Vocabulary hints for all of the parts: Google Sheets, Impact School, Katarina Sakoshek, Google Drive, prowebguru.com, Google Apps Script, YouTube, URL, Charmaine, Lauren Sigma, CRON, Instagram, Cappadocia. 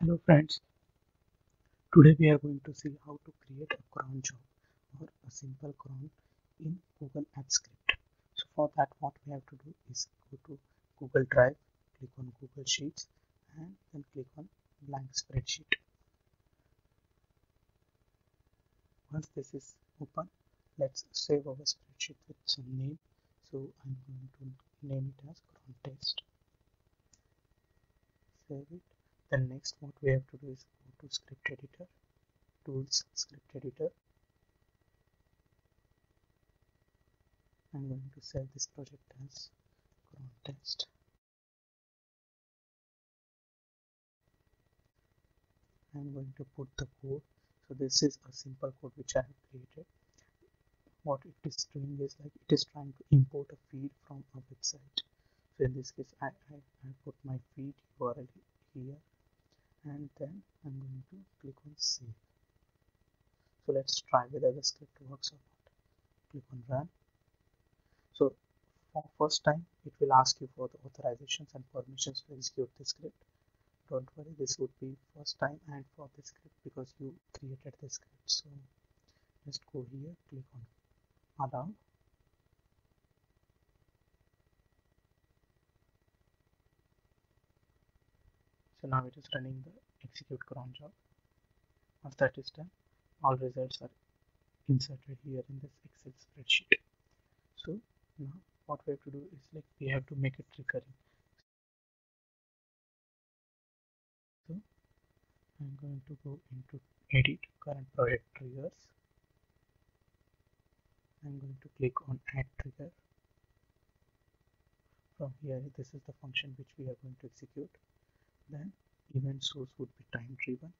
Hello friends, today we are going to see how to create a cron job or a simple cron in Google Apps Script. So for that what we have to do is go to Google Drive, click on Google Sheets and then click on blank spreadsheet. Once this is open, let's save our spreadsheet with some name. So I'm going to name it as cron test. Save it. Then next what we have to do is go to script editor, tools, script editor. I'm going to save this project as cron test. I'm going to put the code. So this is a simple code which I have created. What it is doing is like it is trying to import a feed from a website. So in this case I put my feed URL here. And then I'm going to click on save. So let's try whether the script works or not. Click on run. So for first time it will ask you for the authorizations and permissions to execute the script. Don't worry, this would be first time and for the script because you created the script. So just go here, click on allow. So now it is running the execute cron job. Once that is done, all results are inserted here in this Excel spreadsheet. So now what we have to do is like we have to make it recurring. So I'm going to go into edit, current project triggers. I'm going to click on add trigger. From here this is the function which we are going to execute. Then event source would be time driven,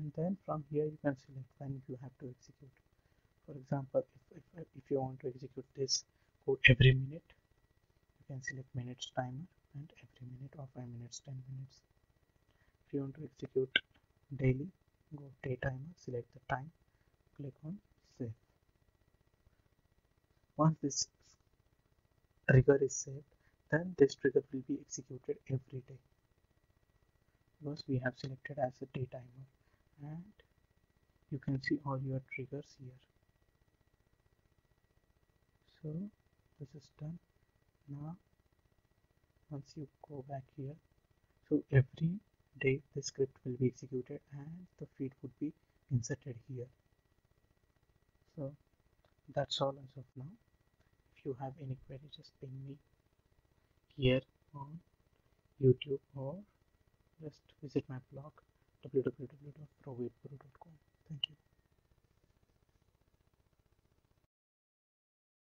and then from here you can select when you have to execute. For example, if you want to execute this code every minute, you can select minutes timer and every minute or 5 minutes, 10 minutes. If you want to execute daily, go day timer, select the time, click on save. Once this trigger is saved, then this trigger will be executed every day. Because we have selected as a day timer, and you can see all your triggers here. So this is done. Now once you go back here, so every day the script will be executed and the feed would be inserted here. So that's all as of now. If you have any query, just ping me here on YouTube or just visit my blog www.prowebguru.com.